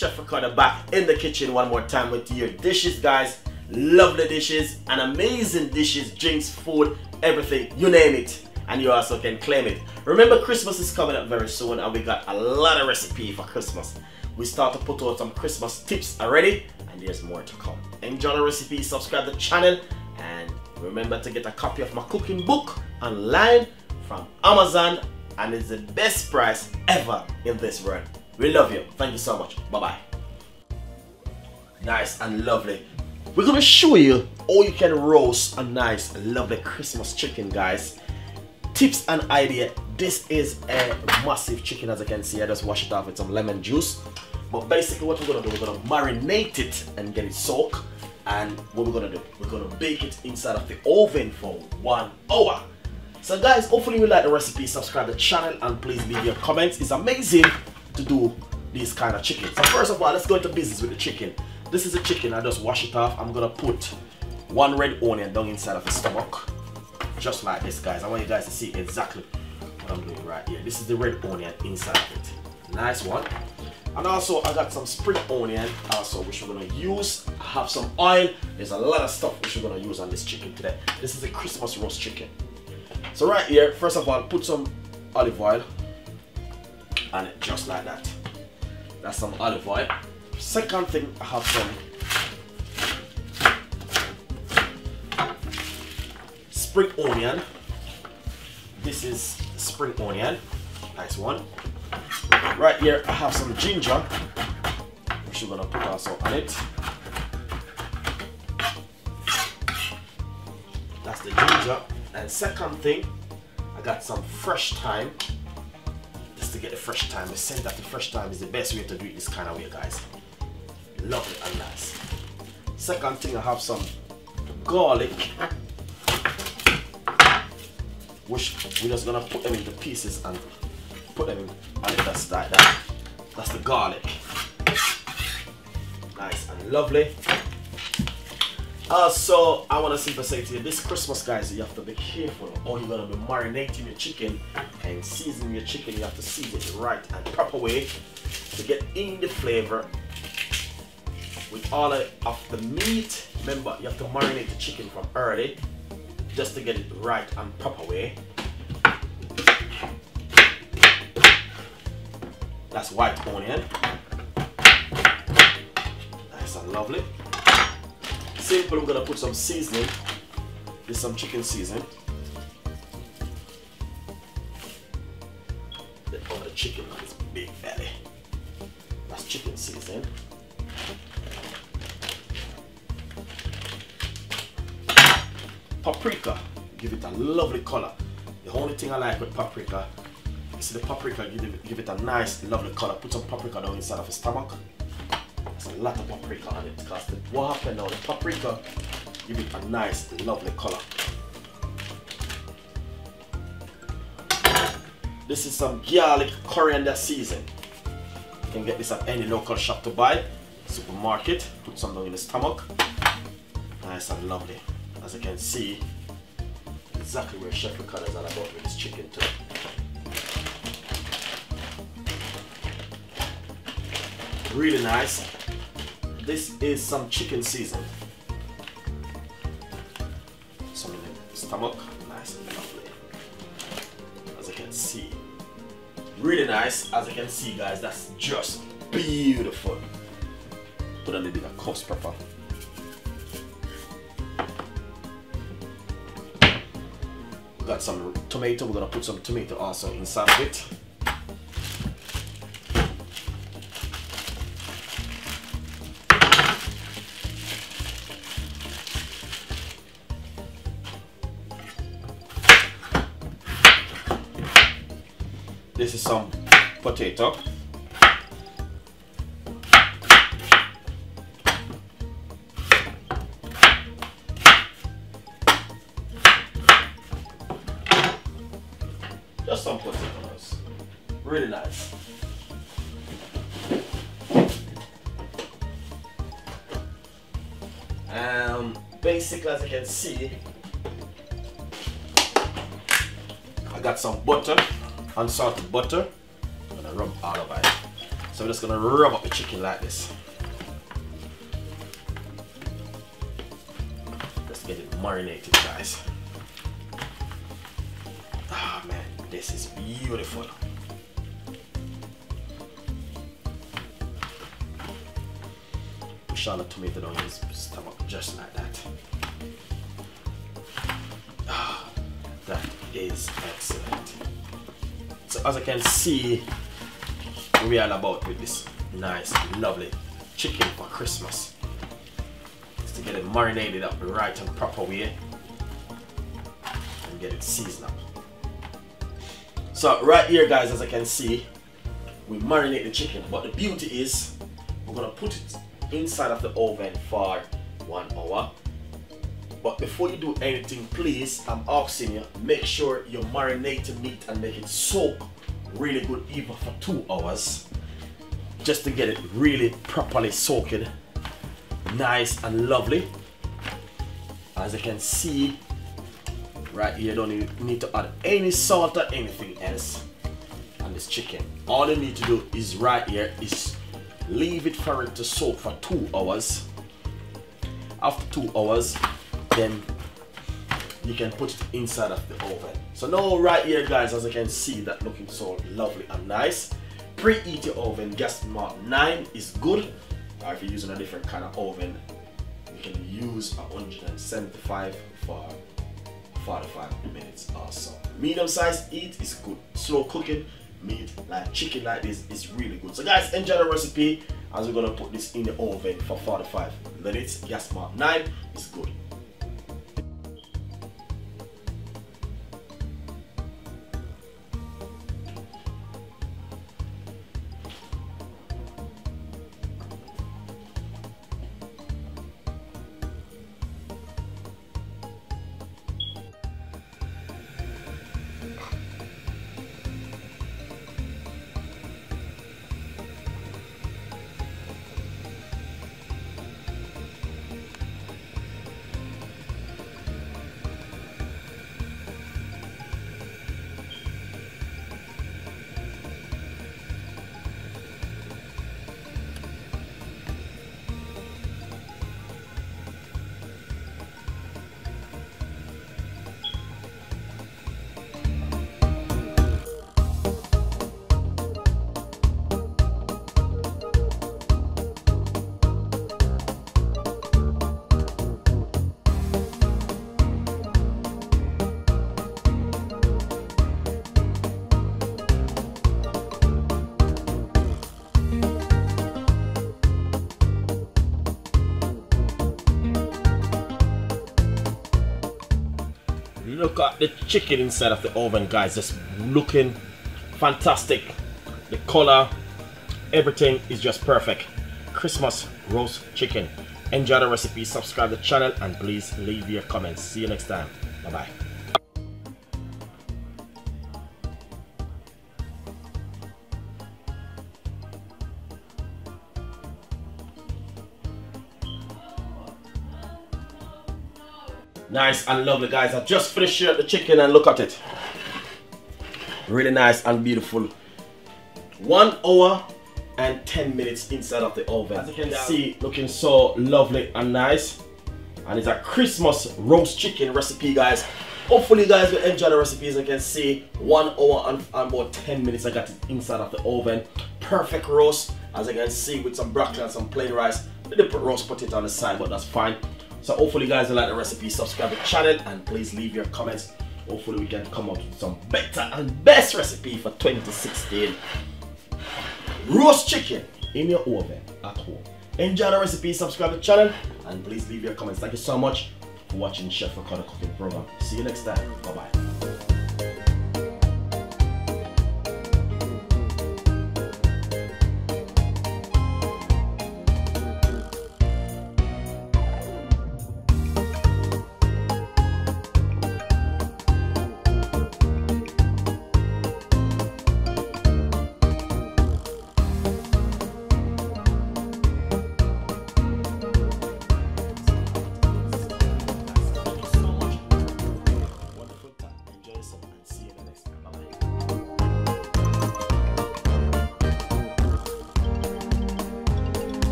Chef Ricardo back in the kitchen one more time with your dishes, guys. Lovely dishes and amazing dishes, drinks, food, everything, you name it, and you also can claim it. Remember, Christmas is coming up very soon and we got a lot of recipe for Christmas. We start to put out some Christmas tips already and there's more to come. Enjoy the recipe, subscribe to the channel, and remember to get a copy of my cooking book online from Amazon, and it's the best price ever in this world. We love you. Thank you so much. Bye-bye. Nice and lovely. We're gonna show you how you can roast a nice lovely Christmas chicken, guys. Tips and idea. This is a massive chicken, as you can see. I just washed it off with some lemon juice. But basically what we're gonna do, we're gonna marinate it and get it soaked. And what we're gonna do, we're gonna bake it inside of the oven for 1 hour. So guys, hopefully you like the recipe, subscribe to the channel, and please leave your comments. It's amazing to do these kind of chicken. So first of all, let's go into business with the chicken. This is a chicken, I just wash it off. I'm gonna put 1 red onion down inside of the stomach. Just like this, guys. I want you guys to see exactly what I'm doing right here. This is the red onion inside of it. Nice one. And also I got some spring onion also which we're gonna use. I have some oil. There's a lot of stuff which we're gonna use on this chicken today. This is a Christmas roast chicken. So right here, first of all, put some olive oil. And just like that. That's some olive oil. Second thing, I have some spring onion. This is spring onion. Nice one. Right here, I have some ginger, which we're gonna put also on it. That's the ginger. And second thing, I got some fresh thyme. Just to get the fresh thyme. I said that the fresh thyme is the best way to do it this kind of way, guys. Lovely and nice. Second thing, I have some garlic, which we're just gonna put them into pieces and put them on it just like that. That's the garlic. Nice and lovely. Also, I want to simply say to you, this Christmas, guys, you have to be careful or you're going to be marinating your chicken and seasoning your chicken. You have to season it right and proper way to get in the flavor with all of the meat. Remember, you have to marinate the chicken from early just to get it right and proper way. That's white onion. Nice and lovely. Simple, we're gonna put some seasoning. There's some chicken seasoning. Oh, the chicken on its big belly. That's chicken seasoning. Paprika, give it a lovely color. The only thing I like with paprika, you see the paprika, give it a nice, lovely color. Put some paprika down inside of the stomach. A lot of paprika on it because what happened now, the paprika give it a nice lovely color. This is some garlic coriander season. You can get this at any local shop to buy, supermarket. Put some down in the stomach. Nice and lovely. As you can see, exactly where Chef Ricardo is all about with this chicken too. Really nice. This is some chicken season. Some in the stomach, nice and lovely. As you can see, really nice. As you can see, guys, that's just beautiful. Put a little bit of coarse pepper. We got some tomato. We're gonna put some tomato also inside of it. This is some potato. Just some potatoes. Really nice. Basically, as you can see, I got some butter. Unsalted butter, I'm gonna rub all over it. So we're just gonna rub up the chicken like this. Let's get it marinated, guys. Ah, man, this is beautiful. We shall have tomato on his stomach just like that. Ah, that is excellent. So as I can see, we are all about with this nice, lovely chicken for Christmas. Just to get it marinated up the right and proper way and get it seasoned up. So right here, guys, as I can see, we marinate the chicken, but the beauty is we're gonna put it inside of the oven for 1 hour. But before you do anything, please, I'm asking you, make sure you marinate the meat and make it soak really good even for 2 hours, just to get it really properly soaking, nice and lovely. As you can see right here, you don't need to add any salt or anything else on this chicken. All you need to do is right here is leave it for it to soak for 2 hours. After 2 hours, then you can put it inside of the oven. So now right here, guys, as I can see, that looking so lovely and nice. Preheat your oven, gas mark 9 is good. Or if you're using a different kind of oven, you can use 175 for 45 minutes or so. Medium size heat is good. Slow cooking meat like chicken like this is really good. So guys, enjoy the recipe as we're gonna put this in the oven for 45 minutes. Gas mark 9 is good. Look at the chicken inside of the oven, guys, just looking fantastic. The color, everything is just perfect. Christmas roast chicken. Enjoy the recipe, subscribe to the channel, and please leave your comments. See you next time. Bye-bye. Nice and lovely, guys. I just finished here the chicken and look at it. Really nice and beautiful. 1 hour and 10 minutes inside of the oven. As you can see, looking so lovely and nice. And it's a Christmas roast chicken recipe, guys. Hopefully you guys will enjoy the recipe. As you can see, 1 hour and about 10 minutes I got it inside of the oven. Perfect roast, as you can see, with some broccoli and some plain rice. They did put roast potato on the side, but that's fine. So hopefully you guys will like the recipe, subscribe to the channel, and please leave your comments. Hopefully we can come up with some better and best recipe for 2016. Roast chicken in your oven at home. Enjoy the recipe, subscribe to the channel, and please leave your comments. Thank you so much for watching Chef Ricardo Cooking Program. See you next time. Bye-bye.